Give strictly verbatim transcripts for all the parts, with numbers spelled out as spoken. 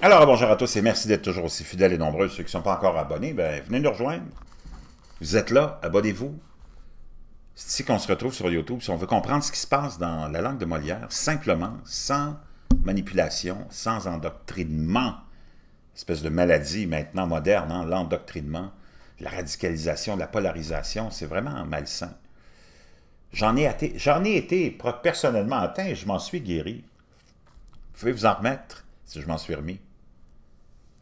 Alors bonjour à tous et merci d'être toujours aussi fidèles et nombreux. Ceux qui ne sont pas encore abonnés, ben, venez nous rejoindre. Vous êtes là, abonnez-vous. C'est ici qu'on se retrouve sur YouTube. Si on veut comprendre ce qui se passe dans la langue de Molière, simplement, sans manipulation, sans endoctrinement, espèce de maladie maintenant moderne, hein, l'endoctrinement, la radicalisation, la polarisation, c'est vraiment malsain. J'en ai, ai été personnellement atteint et je m'en suis guéri. Vous pouvez vous en remettre si je m'en suis remis.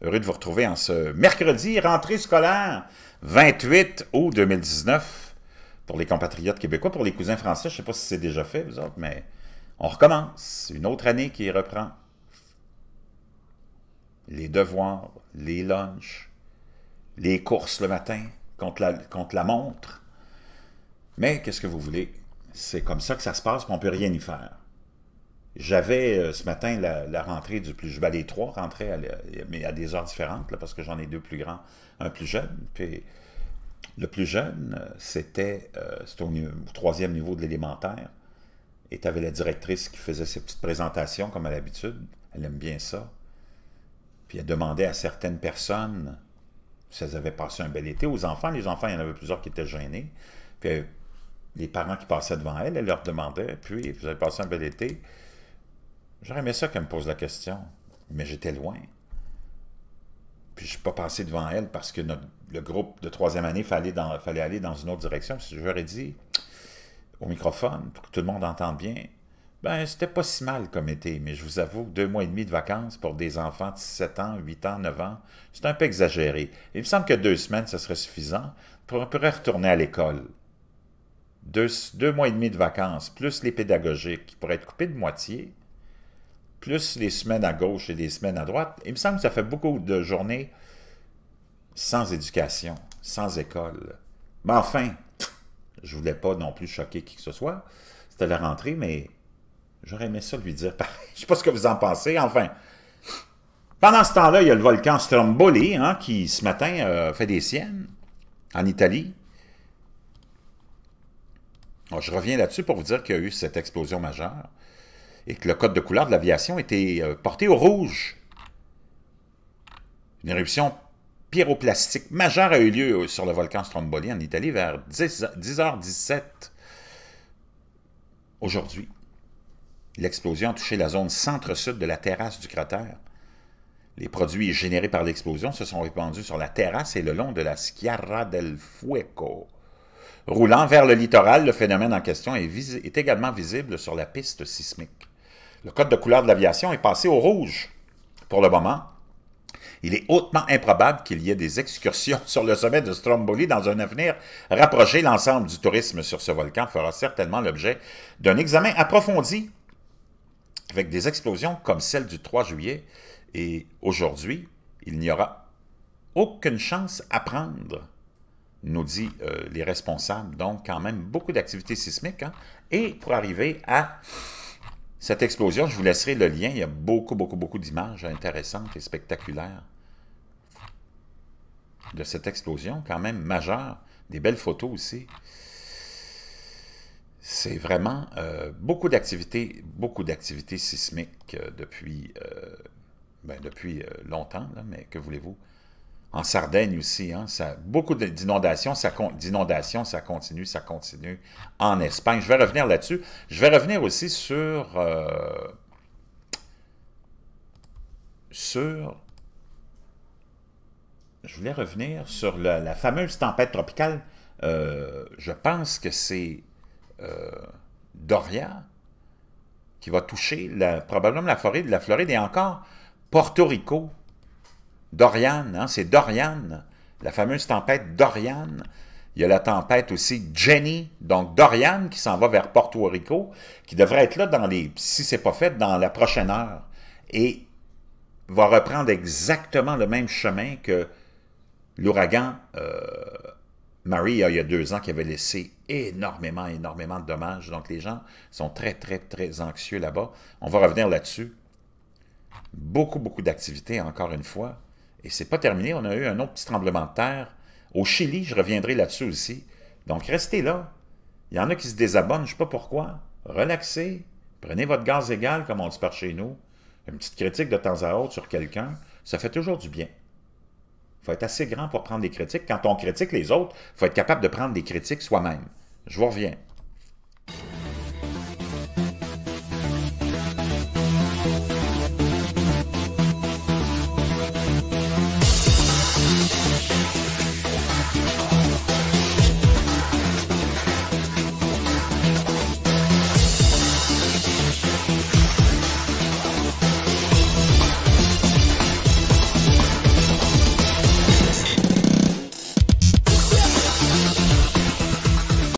Heureux de vous retrouver en ce mercredi, rentrée scolaire, vingt-huit août deux mille dix-neuf, pour les compatriotes québécois, pour les cousins français. Je ne sais pas si c'est déjà fait, vous autres, mais on recommence. Une autre année qui reprend. Les devoirs, les lunchs, les courses le matin contre la, contre la montre. Mais qu'est-ce que vous voulez? C'est comme ça que ça se passe, puis on ne peut rien y faire. J'avais euh, ce matin la, la rentrée du plus jeune. Ben, les trois rentraient, à, mais à des heures différentes, là, parce que j'en ai deux plus grands, un plus jeune. Puis le plus jeune, c'était euh, au, au troisième niveau de l'élémentaire. Et tu avais la directrice qui faisait ses petites présentations, comme à l'habitude. Elle aime bien ça. Puis elle demandait à certaines personnes si elles avaient passé un bel été. Aux enfants, les enfants, il y en avait plusieurs qui étaient gênés. Puis euh, les parents qui passaient devant elle, elle leur demandait, puis vous avez passé un bel été? J'aurais aimé ça qu'elle me pose la question, mais j'étais loin. Puis je ne suis pas passé devant elle parce que notre, le groupe de troisième année, il fallait, fallait aller dans une autre direction. Si je leur ai dit au microphone, pour que tout le monde entende bien, ben c'était pas si mal comme été, mais je vous avoue, deux mois et demi de vacances pour des enfants de sept ans, huit ans, neuf ans, c'est un peu exagéré. Il me semble que deux semaines, ce serait suffisant pour qu'on pourrait retourner à l'école. Deux, deux mois et demi de vacances, plus les pédagogiques qui pourraient être coupés de moitié, plus les semaines à gauche et les semaines à droite, il me semble que ça fait beaucoup de journées sans éducation, sans école. Mais enfin, je ne voulais pas non plus choquer qui que ce soit. C'était la rentrée, mais j'aurais aimé ça lui dire pareil. Je ne sais pas ce que vous en pensez. Enfin, pendant ce temps-là, il y a le volcan Stromboli, hein, qui, ce matin, euh, fait des siennes en Italie. Alors, je reviens là-dessus pour vous dire qu'il y a eu cette explosion majeure. Et que le code de couleur de l'aviation était porté au rouge. Une éruption pyroplastique majeure a eu lieu sur le volcan Stromboli en Italie vers dix heures dix-sept aujourd'hui. L'explosion a touché la zone centre-sud de la terrasse du cratère. Les produits générés par l'explosion se sont répandus sur la terrasse et le long de la Sciara del Fuoco. Roulant vers le littoral, le phénomène en question est, est également visible sur la piste sismique. Le code de couleur de l'aviation est passé au rouge. Pour le moment, il est hautement improbable qu'il y ait des excursions sur le sommet de Stromboli dans un avenir rapproché. L'ensemble du tourisme sur ce volcan fera certainement l'objet d'un examen approfondi avec des explosions comme celle du trois juillet. Et aujourd'hui, il n'y aura aucune chance à prendre, nous dit euh, les responsables. Donc, quand même, beaucoup d'activités sismiques. Hein? Et pour arriver à cette explosion, je vous laisserai le lien. Il y a beaucoup, beaucoup, beaucoup d'images intéressantes et spectaculaires de cette explosion, quand même majeure. Des belles photos aussi. C'est vraiment euh, beaucoup d'activités, beaucoup d'activités sismiques euh, depuis, euh, ben, depuis euh, longtemps, là, mais que voulez-vous? En Sardaigne aussi, hein, ça, beaucoup d'inondations, ça, d'inondations, ça continue, ça continue en Espagne. Je vais revenir là-dessus. Je vais revenir aussi sur, euh, sur... Je voulais revenir sur la, la fameuse tempête tropicale. Euh, je pense que c'est euh, Dorian qui va toucher la, probablement la forêt de la Floride et encore Porto Rico. Dorian, hein, c'est Dorian, la fameuse tempête Dorian. Il y a la tempête aussi Jenny, donc Dorian qui s'en va vers Porto Rico, qui devrait être là, dans les, si ce n'est pas fait, dans la prochaine heure. Et va reprendre exactement le même chemin que l'ouragan euh, Maria, il y a deux ans, qui avait laissé énormément, énormément de dommages. Donc les gens sont très, très, très anxieux là-bas. On va revenir là-dessus. Beaucoup, beaucoup d'activités, encore une fois. Et c'est pas terminé, on a eu un autre petit tremblement de terre au Chili, je reviendrai là-dessus aussi. Donc restez là, il y en a qui se désabonnent, je ne sais pas pourquoi. Relaxez, prenez votre gaz égal, comme on dit par chez nous. Une petite critique de temps à autre sur quelqu'un, ça fait toujours du bien. Il faut être assez grand pour prendre des critiques. Quand on critique les autres, il faut être capable de prendre des critiques soi-même. Je vous reviens.